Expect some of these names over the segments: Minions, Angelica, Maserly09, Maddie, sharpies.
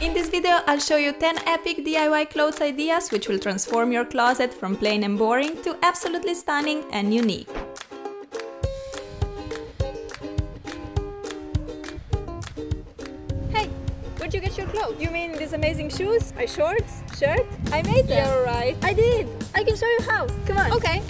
In this video, I'll show you 10 epic DIY clothes ideas which will transform your closet from plain and boring to absolutely stunning and unique. Hey, where'd you get your clothes? You mean these amazing shoes? My shorts? Shirt? I made them! You're right! I did! I can show you how! Come on! Okay!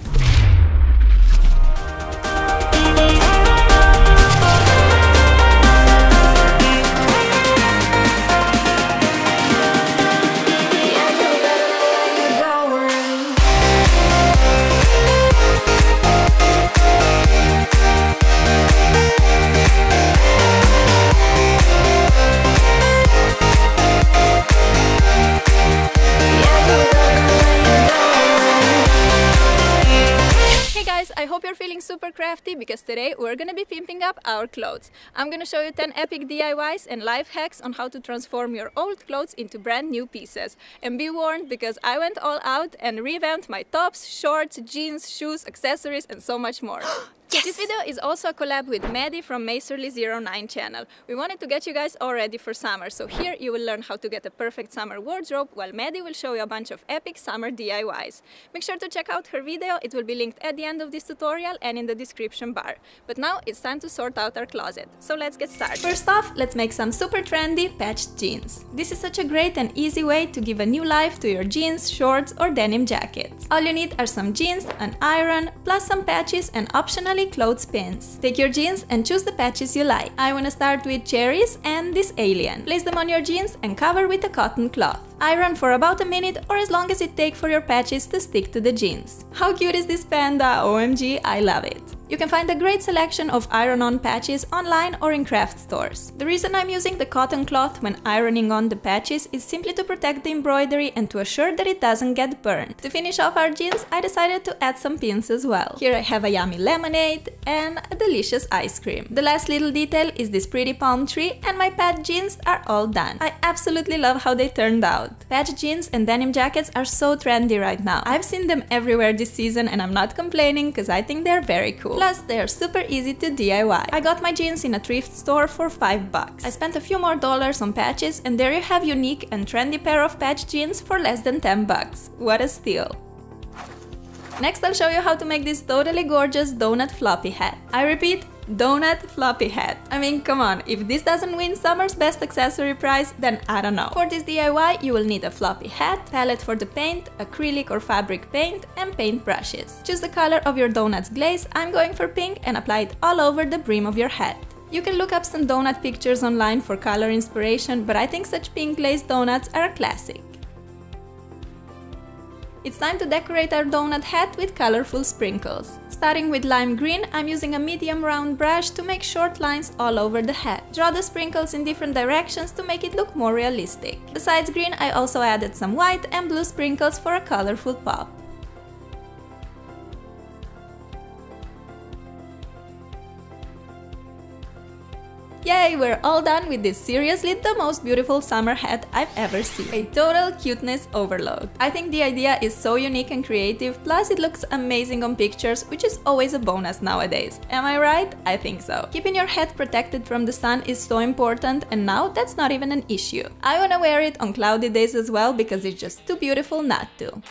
I hope you're feeling super crafty because today we're gonna be pimping up our clothes. I'm gonna show you 10 epic DIYs and life hacks on how to transform your old clothes into brand new pieces. And be warned because I went all out and revamped my tops, shorts, jeans, shoes, accessories and so much more. Yes! This video is also a collab with Maddie from Maserly09 channel. We wanted to get you guys all ready for summer, so here you will learn how to get a perfect summer wardrobe while Maddie will show you a bunch of epic summer DIYs. Make sure to check out her video, it will be linked at the end of this tutorial and in the description bar. But now it's time to sort out our closet, so let's get started. First off, let's make some super trendy patched jeans. This is such a great and easy way to give a new life to your jeans, shorts or denim jackets. All you need are some jeans, an iron, plus some patches and optional clothes pins. Take your jeans and choose the patches you like. I wanna start with cherries and this alien. Place them on your jeans and cover with a cotton cloth. Iron for about a minute or as long as it takes for your patches to stick to the jeans. How cute is this panda? OMG, I love it! You can find a great selection of iron-on patches online or in craft stores. The reason I'm using the cotton cloth when ironing on the patches is simply to protect the embroidery and to assure that it doesn't get burned. To finish off our jeans, I decided to add some pins as well. Here I have a yummy lemonade and a delicious ice cream. The last little detail is this pretty palm tree and my patched jeans are all done. I absolutely love how they turned out. Patched jeans and denim jackets are so trendy right now. I've seen them everywhere this season and I'm not complaining because I think they're very cool. Plus, they are super easy to DIY. I got my jeans in a thrift store for $5. I spent a few more dollars on patches and there you have unique and trendy pair of patched jeans for less than $10. What a steal! Next I'll show you how to make this totally gorgeous donut floppy hat. I repeat, donut floppy hat. I mean, come on, if this doesn't win summer's best accessory prize, then I don't know. For this DIY you will need a floppy hat, palette for the paint, acrylic or fabric paint and paint brushes. Choose the color of your donut's glaze, I'm going for pink, and apply it all over the brim of your hat. You can look up some donut pictures online for color inspiration, but I think such pink glazed donuts are a classic. It's time to decorate our donut hat with colorful sprinkles. Starting with lime green, I'm using a medium round brush to make short lines all over the hat. Draw the sprinkles in different directions to make it look more realistic. Besides green, I also added some white and blue sprinkles for a colorful pop. Yay, we're all done with this seriously the most beautiful summer hat I've ever seen. A total cuteness overload. I think the idea is so unique and creative, plus it looks amazing on pictures, which is always a bonus nowadays. Am I right? I think so. Keeping your hat protected from the sun is so important and now that's not even an issue. I wanna wear it on cloudy days as well because it's just too beautiful not to.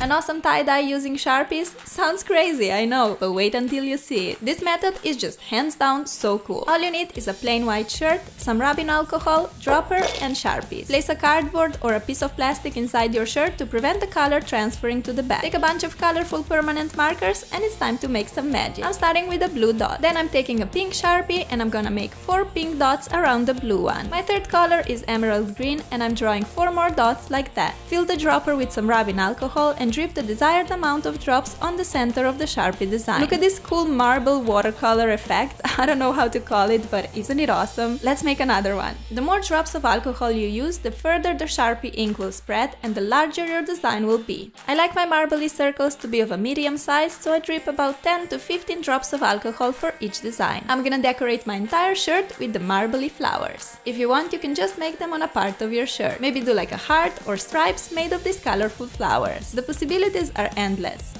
An awesome tie-dye using Sharpies? Sounds crazy, I know, but wait until you see it. This method is just hands down so cool. All you need is a plain white shirt, some rubbing alcohol, dropper and Sharpies. Place a cardboard or a piece of plastic inside your shirt to prevent the color transferring to the back. Take a bunch of colorful permanent markers and it's time to make some magic. I'm starting with a blue dot. Then I'm taking a pink Sharpie and I'm gonna make 4 pink dots around the blue one. My third color is emerald green and I'm drawing 4 more dots like that. Fill the dropper with some rubbing alcohol and drip the desired amount of drops on the center of the Sharpie design. Look at this cool marble watercolor effect, I don't know how to call it, but isn't it awesome? Let's make another one. The more drops of alcohol you use, the further the Sharpie ink will spread and the larger your design will be. I like my marbly circles to be of a medium size, so I drip about 10 to 15 drops of alcohol for each design. I'm gonna decorate my entire shirt with the marbly flowers. If you want, you can just make them on a part of your shirt. Maybe do like a heart or stripes made of these colorful flowers. The possibilities are endless.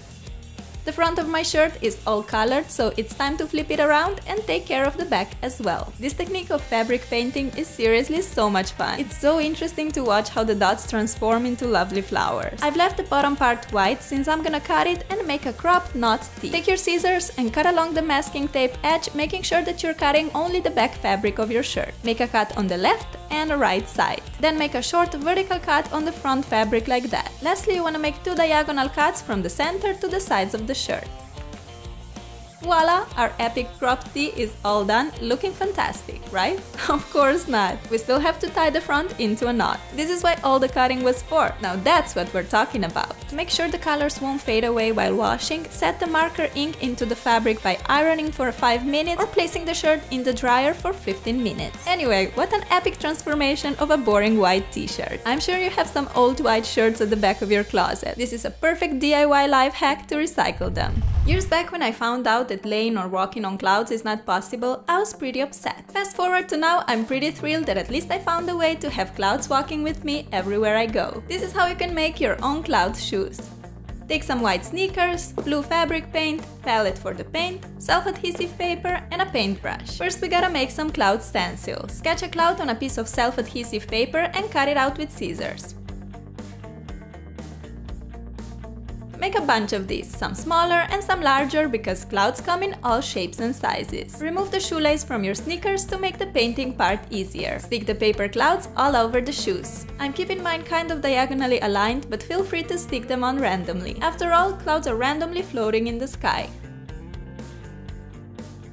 The front of my shirt is all colored, so it's time to flip it around and take care of the back as well. This technique of fabric painting is seriously so much fun. It's so interesting to watch how the dots transform into lovely flowers. I've left the bottom part white since I'm gonna cut it and make a cropped knot tee. Take your scissors and cut along the masking tape edge, making sure that you're cutting only the back fabric of your shirt. Make a cut on the left and right side. Then make a short vertical cut on the front fabric like that. Lastly, you want to make two diagonal cuts from the center to the sides of the shirt. Voila! Our epic cropped tee is all done, looking fantastic, right? Of course not! We still have to tie the front into a knot. This is what all the cutting was for. Now that's what we're talking about. Make sure the colors won't fade away while washing, set the marker ink into the fabric by ironing for 5 minutes or placing the shirt in the dryer for 15 minutes. Anyway, what an epic transformation of a boring white t-shirt. I'm sure you have some old white shirts at the back of your closet. This is a perfect DIY life hack to recycle them. Years back, when I found out that laying or walking on clouds is not possible, I was pretty upset. Fast forward to now, I'm pretty thrilled that at least I found a way to have clouds walking with me everywhere I go. This is how you can make your own cloud shoes. Take some white sneakers, blue fabric paint, palette for the paint, self-adhesive paper and a paintbrush. First we gotta make some cloud stencils. Sketch a cloud on a piece of self-adhesive paper and cut it out with scissors. Make a bunch of these, some smaller and some larger, because clouds come in all shapes and sizes. Remove the shoelace from your sneakers to make the painting part easier. Stick the paper clouds all over the shoes. I'm keeping mine kind of diagonally aligned, but feel free to stick them on randomly. After all, clouds are randomly floating in the sky.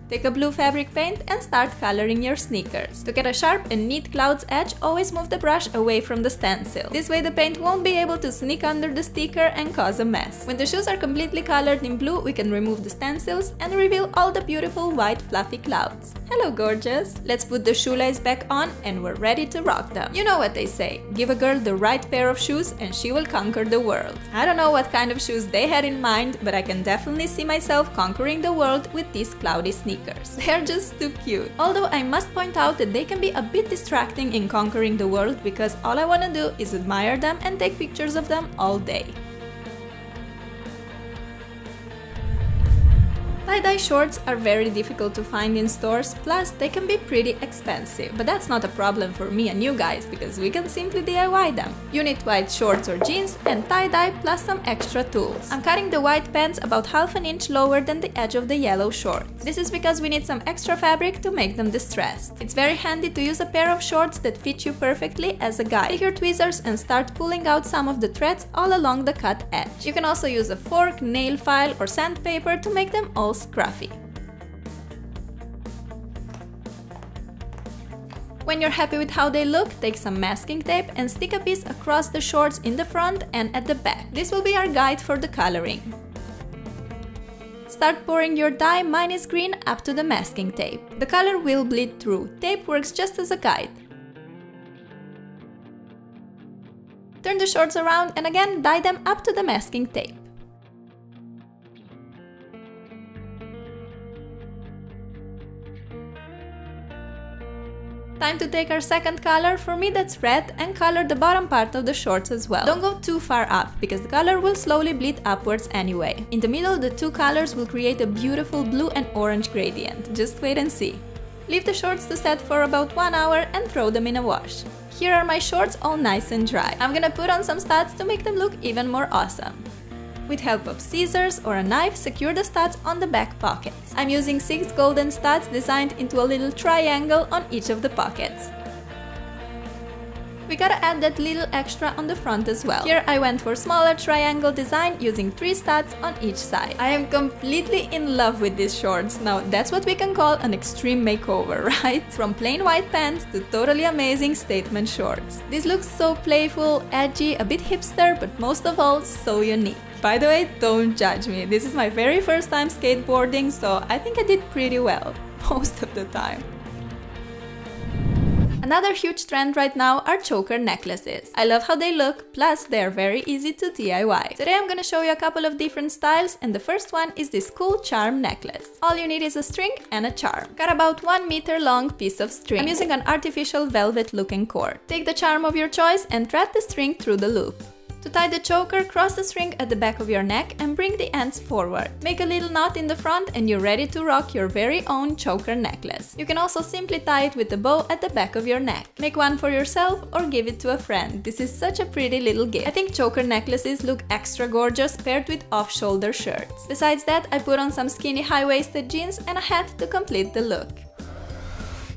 Take a blue fabric paint and start coloring your sneakers. To get a sharp and neat cloud's edge, always move the brush away from the stencil. This way the paint won't be able to sneak under the sticker and cause a mess. When the shoes are completely colored in blue, we can remove the stencils and reveal all the beautiful white fluffy clouds. Hello gorgeous! Let's put the shoelace back on and we're ready to rock them. You know what they say, give a girl the right pair of shoes and she will conquer the world. I don't know what kind of shoes they had in mind, but I can definitely see myself conquering the world with these cloudy sneakers. They're just too cute. Although I must point out that they can be a bit distracting in conquering the world, because all I want to do is admire them and take pictures of them all day. Tie-dye shorts are very difficult to find in stores, plus they can be pretty expensive. But that's not a problem for me and you guys, because we can simply DIY them. You need white shorts or jeans and tie-dye plus some extra tools. I'm cutting the white pants about half an inch lower than the edge of the yellow shorts. This is because we need some extra fabric to make them distressed. It's very handy to use a pair of shorts that fit you perfectly as a guy. Take your tweezers and start pulling out some of the threads all along the cut edge. You can also use a fork, nail file or sandpaper to make them all scruffy. When you're happy with how they look, take some masking tape and stick a piece across the shorts in the front and at the back. This will be our guide for the coloring. Start pouring your dye, mine is green, up to the masking tape. The color will bleed through. Tape works just as a guide. Turn the shorts around and again dye them up to the masking tape. Time to take our second color, for me that's red, and color the bottom part of the shorts as well. Don't go too far up, because the color will slowly bleed upwards anyway. In the middle, the two colors will create a beautiful blue and orange gradient. Just wait and see. Leave the shorts to set for about 1 hour and throw them in a wash. Here are my shorts, all nice and dry. I'm gonna put on some studs to make them look even more awesome. With help of scissors or a knife, secure the studs on the back pockets. I'm using 6 golden studs designed into a little triangle on each of the pockets. We gotta add that little extra on the front as well. Here I went for smaller triangle design using 3 studs on each side. I am completely in love with these shorts. Now that's what we can call an extreme makeover, right? From plain white pants to totally amazing statement shorts. This looks so playful, edgy, a bit hipster, but most of all so unique. By the way, don't judge me, this is my very first time skateboarding, so I think I did pretty well, most of the time. Another huge trend right now are choker necklaces. I love how they look, plus they are very easy to DIY. Today I'm gonna show you a couple of different styles, and the first one is this cool charm necklace. All you need is a string and a charm. Cut about 1 meter long piece of string. I'm using an artificial velvet looking cord. Take the charm of your choice and thread the string through the loop. To tie the choker, cross the string at the back of your neck and bring the ends forward. Make a little knot in the front and you're ready to rock your very own choker necklace. You can also simply tie it with a bow at the back of your neck. Make one for yourself or give it to a friend. This is such a pretty little gift. I think choker necklaces look extra gorgeous paired with off-shoulder shirts. Besides that, I put on some skinny high-waisted jeans and a hat to complete the look.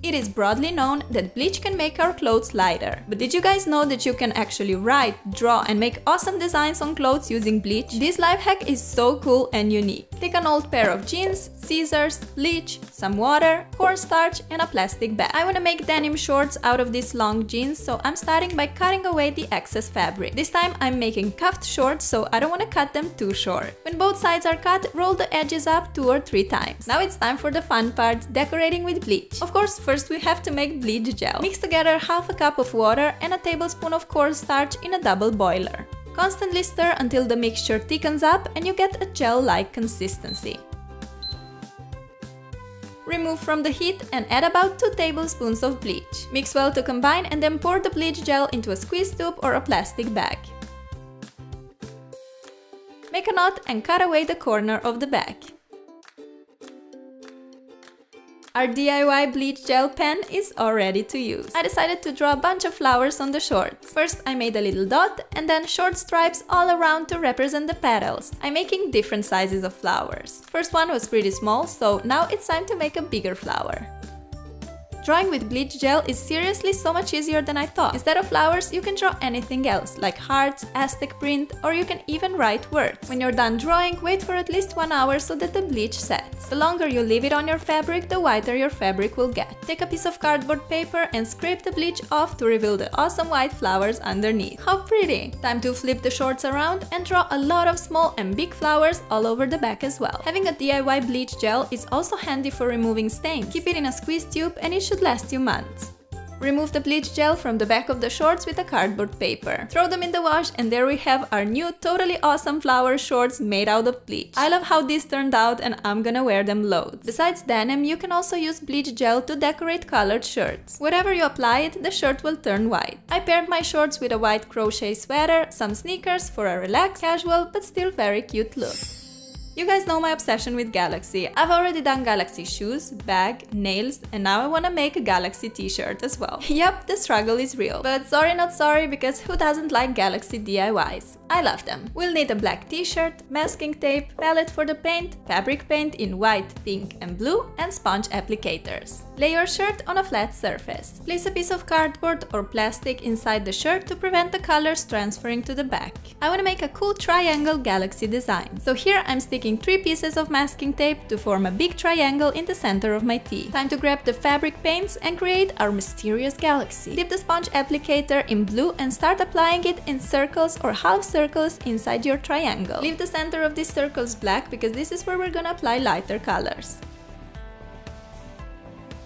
It is broadly known that bleach can make our clothes lighter. But did you guys know that you can actually write, draw and make awesome designs on clothes using bleach? This life hack is so cool and unique. Take an old pair of jeans, scissors, bleach, some water, cornstarch and a plastic bag. I want to make denim shorts out of these long jeans, so I'm starting by cutting away the excess fabric. This time I'm making cuffed shorts, so I don't want to cut them too short. When both sides are cut, roll the edges up 2 or 3 times. Now it's time for the fun part, decorating with bleach. Of course, first we have to make bleach gel. Mix together half a cup of water and a tablespoon of cornstarch in a double boiler. Constantly stir until the mixture thickens up and you get a gel-like consistency. Remove from the heat and add about 2 tablespoons of bleach. Mix well to combine and then pour the bleach gel into a squeeze tube or a plastic bag. Make a knot and cut away the corner of the bag. Our DIY bleach gel pen is all ready to use. I decided to draw a bunch of flowers on the shorts. First I made a little dot and then short stripes all around to represent the petals. I'm making different sizes of flowers. First one was pretty small, so now it's time to make a bigger flower. Drawing with bleach gel is seriously so much easier than I thought. Instead of flowers, you can draw anything else, like hearts, Aztec print, or you can even write words. When you're done drawing, wait for at least 1 hour so that the bleach sets. The longer you leave it on your fabric, the whiter your fabric will get. Take a piece of cardboard paper and scrape the bleach off to reveal the awesome white flowers underneath. How pretty! Time to flip the shorts around and draw a lot of small and big flowers all over the back as well. Having a DIY bleach gel is also handy for removing stains. Keep it in a squeeze tube and it should last you months. Remove the bleach gel from the back of the shorts with a cardboard paper. Throw them in the wash and there we have our new totally awesome flower shorts made out of bleach. I love how these turned out and I'm gonna wear them loads. Besides denim, you can also use bleach gel to decorate colored shirts. Wherever you apply it, the shirt will turn white. I paired my shorts with a white crochet sweater, some sneakers for a relaxed, casual but still very cute look. You guys know my obsession with Galaxy. I've already done Galaxy shoes, bag, nails, and now I wanna make a Galaxy t-shirt as well. Yep, the struggle is real. But sorry not sorry, because who doesn't like Galaxy DIYs? I love them. We'll need a black t-shirt, masking tape, palette for the paint, fabric paint in white, pink and blue, and sponge applicators. Lay your shirt on a flat surface. Place a piece of cardboard or plastic inside the shirt to prevent the colors transferring to the back. I wanna make a cool triangle Galaxy design. So here I'm sticking 3 pieces of masking tape to form a big triangle in the center of my tee. Time to grab the fabric paints and create our mysterious galaxy. Dip the sponge applicator in blue and start applying it in circles or half circles inside your triangle. Leave the center of these circles black because this is where we're gonna apply lighter colors.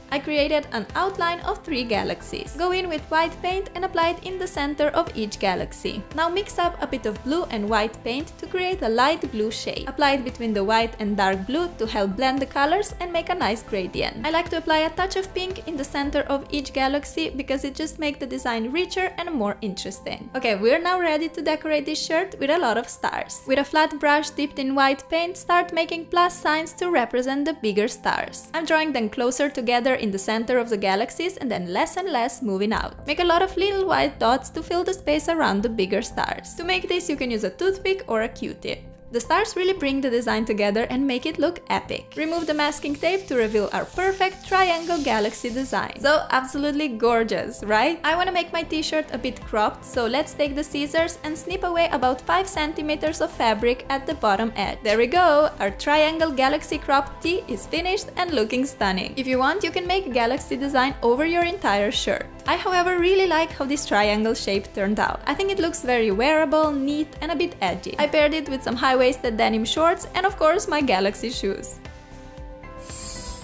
I created an outline of 3 galaxies. Go in with white paint and apply it in the center of each galaxy. Now mix up a bit of blue and white paint to create a light blue shade. Apply it between the white and dark blue to help blend the colors and make a nice gradient. I like to apply a touch of pink in the center of each galaxy because it just makes the design richer and more interesting. Okay, we're now ready to decorate this shirt with a lot of stars. With a flat brush dipped in white paint, start making plus signs to represent the bigger stars. I'm drawing them closer together in the center of the galaxies and less moving out. Make a lot of little white dots to fill the space around the bigger stars. To make this, you can use a toothpick or a Q-tip. The stars really bring the design together and make it look epic. Remove the masking tape to reveal our perfect triangle galaxy design. So absolutely gorgeous, right? I want to make my t-shirt a bit cropped, so let's take the scissors and snip away about 5 centimeters of fabric at the bottom edge. There we go! Our triangle galaxy cropped tee is finished and looking stunning. If you want, you can make galaxy design over your entire shirt. I, however, really like how this triangle shape turned out. I think it looks very wearable, neat and a bit edgy. I paired it with some high-waisted denim shorts and of course my Galaxy shoes.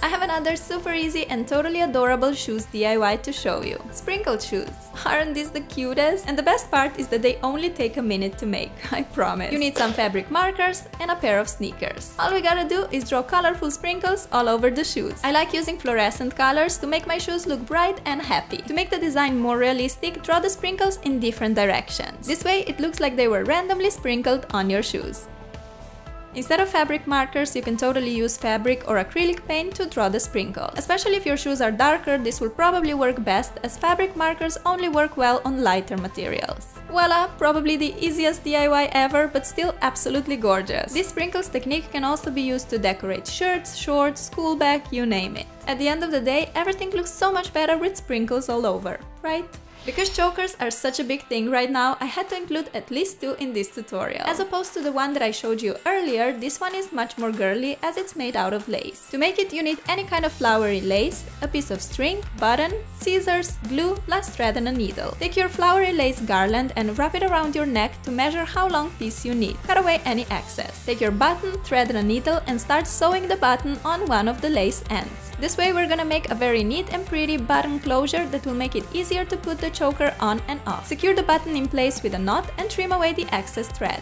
I have another super easy and totally adorable shoes DIY to show you. Sprinkled shoes. Aren't these the cutest? And the best part is that they only take a minute to make, I promise. You need some fabric markers and a pair of sneakers. All we gotta do is draw colorful sprinkles all over the shoes. I like using fluorescent colors to make my shoes look bright and happy. To make the design more realistic, draw the sprinkles in different directions. This way it looks like they were randomly sprinkled on your shoes. Instead of fabric markers, you can totally use fabric or acrylic paint to draw the sprinkles. Especially if your shoes are darker, this will probably work best, as fabric markers only work well on lighter materials. Voila! Probably the easiest DIY ever, but still absolutely gorgeous. This sprinkles technique can also be used to decorate shirts, shorts, school bag, you name it. At the end of the day, everything looks so much better with sprinkles all over, right? Because chokers are such a big thing right now, I had to include at least two in this tutorial. As opposed to the one that I showed you earlier, this one is much more girly as it's made out of lace. To make it, you need any kind of flowery lace, a piece of string, button, scissors, glue, plus thread and a needle. Take your flowery lace garland and wrap it around your neck to measure how long piece you need. Cut away any excess. Take your button, thread and a needle and start sewing the button on one of the lace ends. This way we're gonna make a very neat and pretty button closure that will make it easier to put the choker on and off. Secure the button in place with a knot and trim away the excess thread.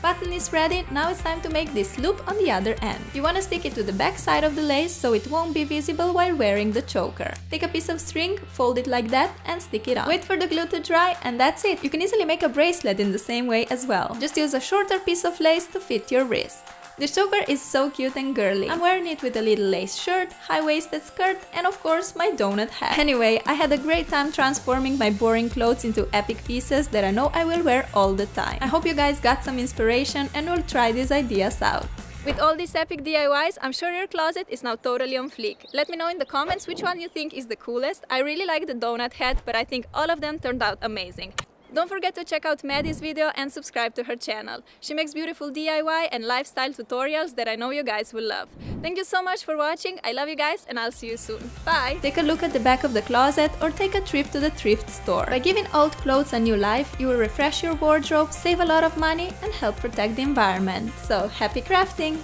Button is ready, now it's time to make this loop on the other end. You want to stick it to the back side of the lace so it won't be visible while wearing the choker. Take a piece of string, fold it like that and stick it on. Wait for the glue to dry and that's it! You can easily make a bracelet in the same way as well. Just use a shorter piece of lace to fit your wrist. The choker is so cute and girly. I'm wearing it with a little lace shirt, high-waisted skirt and of course my donut hat. Anyway, I had a great time transforming my boring clothes into epic pieces that I know I will wear all the time. I hope you guys got some inspiration and will try these ideas out. With all these epic DIYs, I'm sure your closet is now totally on fleek. Let me know in the comments which one you think is the coolest. I really like the donut hat, but I think all of them turned out amazing. Don't forget to check out Maddie's video and subscribe to her channel. She makes beautiful DIY and lifestyle tutorials that I know you guys will love. Thank you so much for watching, I love you guys and I'll see you soon. Bye! Take a look at the back of the closet or take a trip to the thrift store. By giving old clothes a new life, you will refresh your wardrobe, save a lot of money and help protect the environment. So happy crafting!